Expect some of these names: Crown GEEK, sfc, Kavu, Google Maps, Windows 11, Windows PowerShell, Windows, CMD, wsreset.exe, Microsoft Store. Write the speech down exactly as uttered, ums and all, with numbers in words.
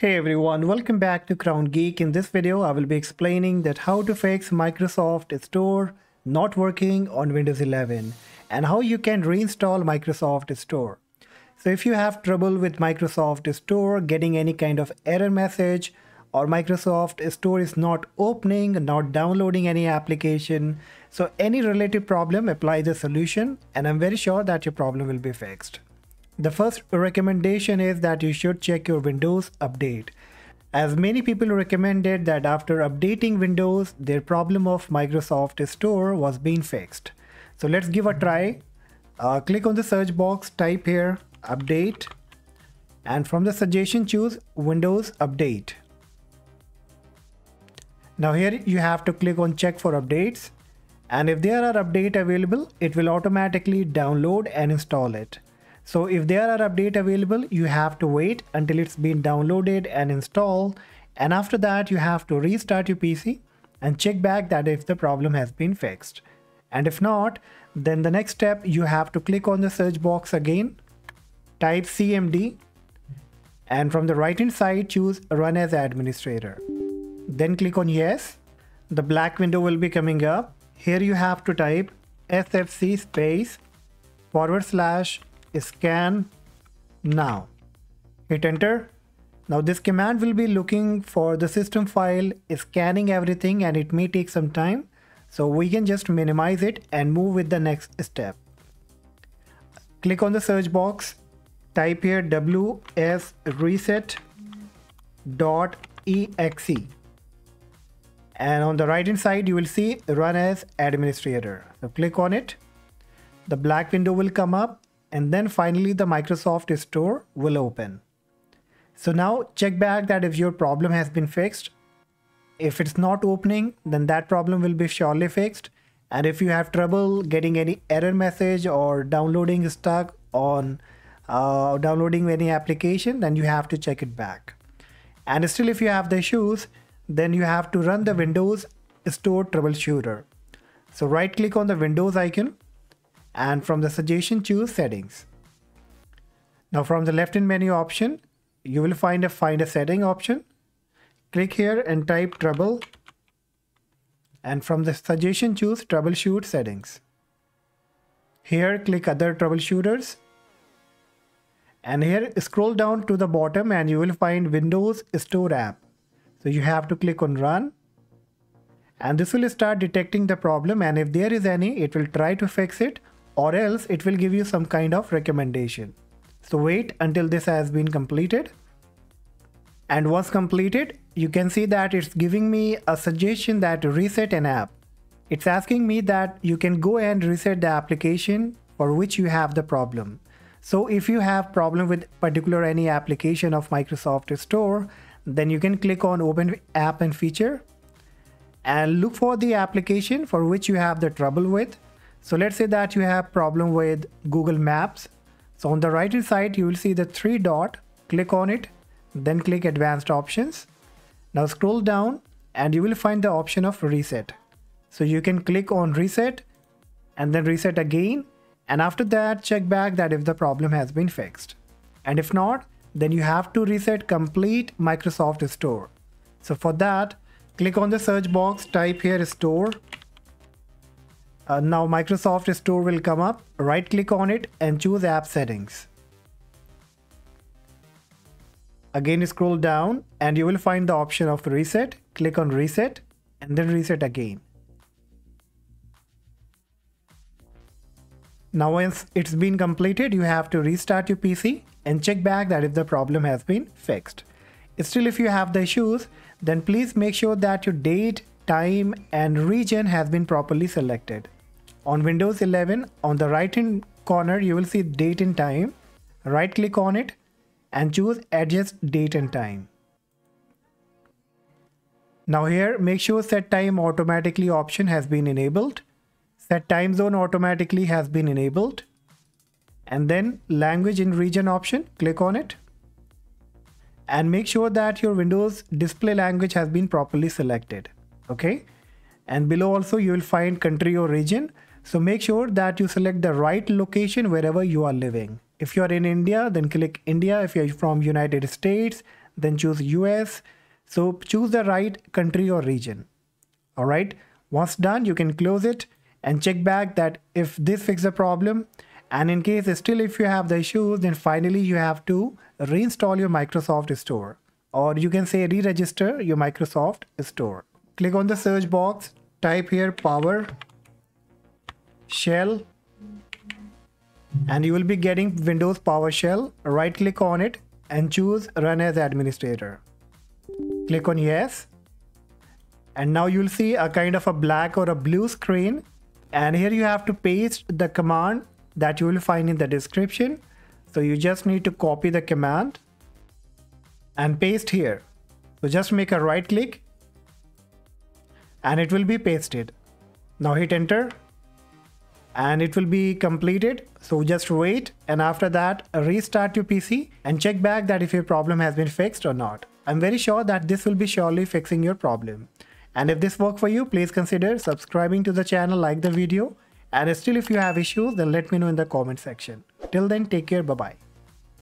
Hey everyone, welcome back to Crown Geek. In this video, I will be explaining that how to fix Microsoft Store not working on Windows eleven and how you can reinstall Microsoft Store. So if you have trouble with Microsoft Store getting any kind of error message or Microsoft Store is not opening, not downloading any application, so any related problem, apply the solution and I'm very sure that your problem will be fixed. The first recommendation is that you should check your Windows update. As many people recommended that after updating Windows, their problem of Microsoft Store was being fixed. So let's give a try. Uh, click on the search box, type here update, and from the suggestion choose Windows update. Now here you have to click on check for updates, and if there are updates available, it will automatically download and install it. So if there are updates available, you have to wait until it's been downloaded and installed, and after that you have to restart your P C and check back that if the problem has been fixed. And if not, then the next step, you have to click on the search box again, type C M D, and from the right hand side choose Run as Administrator. Then click on Yes. The black window will be coming up. Here you have to type sfc space forward slash scan now. Hit enter. Now this command will be looking for the system file, scanning everything, and it may take some time, so we can just minimize it and move with the next step. Click on the search box, type here w s reset dot e x e, and on the right hand side you will see Run as Administrator. So click on it. The black window will come up, and then finally the Microsoft Store will open. So now check back that if your problem has been fixed. If it's not opening, then that problem will be surely fixed. And if you have trouble getting any error message or downloading stuck on uh, downloading any application, then you have to check it back. And still if you have the issues, then you have to run the Windows Store troubleshooter. So right click on the Windows icon, and from the suggestion choose settings. Now from the left hand menu option, you will find a find a setting option. Click here and type trouble, and from the suggestion choose troubleshoot settings. Here click other troubleshooters, and here scroll down to the bottom and you will find Windows Store app. So you have to click on run, and this will start detecting the problem, and if there is any, it will try to fix it, or else it will give you some kind of recommendation. So wait until this has been completed, and once completed you can see that it's giving me a suggestion that reset an app. It's asking me that you can go and reset the application for which you have the problem. So if you have problem with particular any application of Microsoft Store, then you can click on open app and feature and look for the application for which you have the trouble with. So let's say that you have problem with Google Maps. So on the right hand side you will see the three dot, click on it, then click advanced options. Now scroll down and you will find the option of reset. So you can click on reset and then reset again, and after that check back that if the problem has been fixed, and if not, then you have to reset complete Microsoft Store. So for that, click on the search box, type here store. Uh, now Microsoft Store will come up, right click on it and choose app settings. Again scroll down and you will find the option of reset, click on reset and then reset again. Now once it's been completed, you have to restart your P C and check back that if the problem has been fixed. Still if you have the issues, then please make sure that your date, time and region has been properly selected. On Windows eleven, on the right hand corner you will see date and time. Right click on it and choose adjust date and time. Now here make sure set time automatically option has been enabled. Set time zone automatically has been enabled. And then language and region option, click on it. And make sure that your Windows display language has been properly selected. Okay, and below also you will find country or region, so make sure that you select the right location wherever you are living. If you are in India, then click India. If you are from United States, then choose U S. So choose the right country or region. All right. Once done, you can close it and check back that if this fixes the problem. And in case still if you have the issues, then finally you have to reinstall your Microsoft Store, or you can say re-register your Microsoft Store. Click on the search box, type here PowerShell, and you will be getting Windows PowerShell. Right click on it and choose Run as Administrator. Click on Yes. And now you'll see a kind of a black or a blue screen. And here you have to paste the command that you will find in the description. So you just need to copy the command and paste here. So just make a right click and it will be pasted. Now hit enter and it will be completed. So just wait, and after that restart your P C and check back that if your problem has been fixed or not. I'm very sure that this will be surely fixing your problem. And if this worked for you, please consider subscribing to the channel, like the video. And still if you have issues, then let me know in the comment section. Till then, take care, bye-bye.